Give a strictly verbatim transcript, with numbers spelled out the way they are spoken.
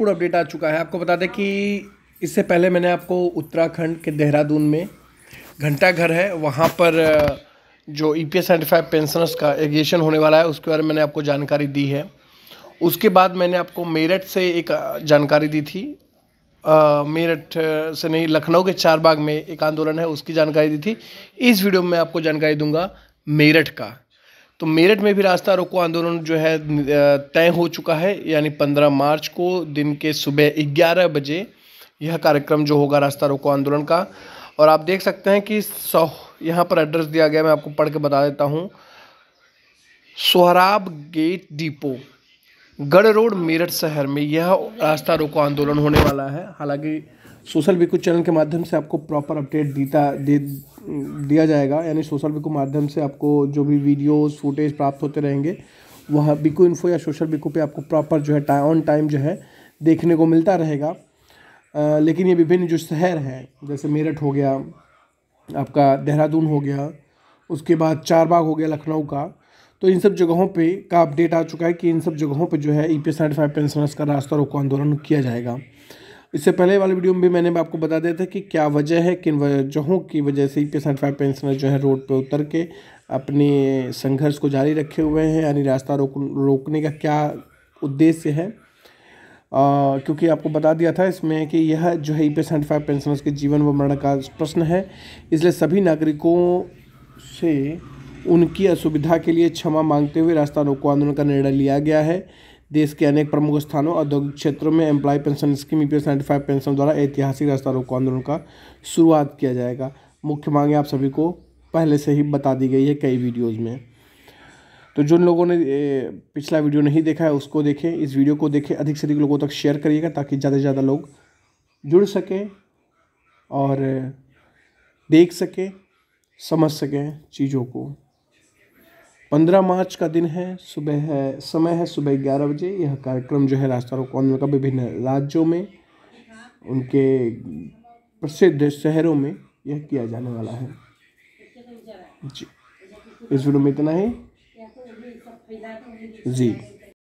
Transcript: पूरा अपडेट आ चुका है। आपको बता दें कि इससे पहले मैंने आपको उत्तराखंड के देहरादून में घंटा घर है, वहाँ पर जो E P S certified pensioners का एग्जीशन होने वाला है उसके बारे में मैंने आपको जानकारी दी है। उसके बाद मैंने आपको मेरठ से एक जानकारी दी थी, मेरठ से नहीं लखनऊ के चारबाग में एक आंदोलन है उसकी जानकारी दी थी। इस वीडियो में आपको जानकारी दूंगा मेरठ का। तो मेरठ में भी रास्ता रोको आंदोलन जो है तय हो चुका है, यानी पंद्रह मार्च को दिन के सुबह ग्यारह बजे यह कार्यक्रम जो होगा रास्ता रोको आंदोलन का। और आप देख सकते हैं कि सौ यहाँ पर एड्रेस दिया गया, मैं आपको पढ़ के बता देता हूँ। Sohrab gate depot, Garh road, Meerut शहर में यह रास्ता रोको आंदोलन होने वाला है। हालांकि सोशल बिकू चैनल के माध्यम से आपको प्रॉपर अपडेट देता दे दिया जाएगा, यानी सोशल बिकू माध्यम से आपको जो भी वीडियोस फुटेज प्राप्त होते रहेंगे वह बिकू इन्फो या सोशल बिकू पे आपको प्रॉपर जो है टाइम ऑन टाइम जो है देखने को मिलता रहेगा। आ, लेकिन ये विभिन्न जो शहर हैं जैसे मेरठ हो गया, आपका देहरादून हो गया, उसके बाद चारबाग हो गया लखनऊ का, तो इन सब जगहों पे का अपडेट आ चुका है कि इन सब जगहों पे जो है E P S certified pensioners का रास्ता रोको आंदोलन किया जाएगा। इससे पहले वाले वीडियो में भी मैंने आपको बता दिया था कि क्या वजह है, किन वजहों की वजह से E P S certified pensioner जो है रोड पे उतर के अपने संघर्ष को जारी रखे हुए हैं, यानी रास्ता रोक रोकने का क्या उद्देश्य है। आ, क्योंकि आपको बता दिया था इसमें कि यह जो है E P S certified pensioners के जीवन व मरण का प्रश्न है, इसलिए सभी नागरिकों से उनकी असुविधा के लिए क्षमा मांगते हुए रास्ता रोको आंदोलन का निर्णय लिया गया है। देश के अनेक प्रमुख स्थानों और औद्योगिक क्षेत्रों में employ pension scheme E P S certified pension द्वारा ऐतिहासिक रास्ता रोको आंदोलन का शुरुआत किया जाएगा। मुख्य मांगें आप सभी को पहले से ही बता दी गई है कई वीडियोज़ में, तो जिन लोगों ने पिछला वीडियो नहीं देखा है उसको देखें, इस वीडियो को देखें, अधिक से अधिक लोगों तक शेयर करिएगा ताकि ज़्यादा से ज़्यादा लोग जुड़ सकें और देख सकें, समझ सकें चीज़ों को। पंद्रह मार्च का दिन है, सुबह है, समय है सुबह ग्यारह बजे। यह कार्यक्रम जो है रास्ता रोको आंदोलन का विभिन्न राज्यों में उनके प्रसिद्ध शहरों में यह किया जाने वाला है। जी, इस वीडियो में इतना ही जी।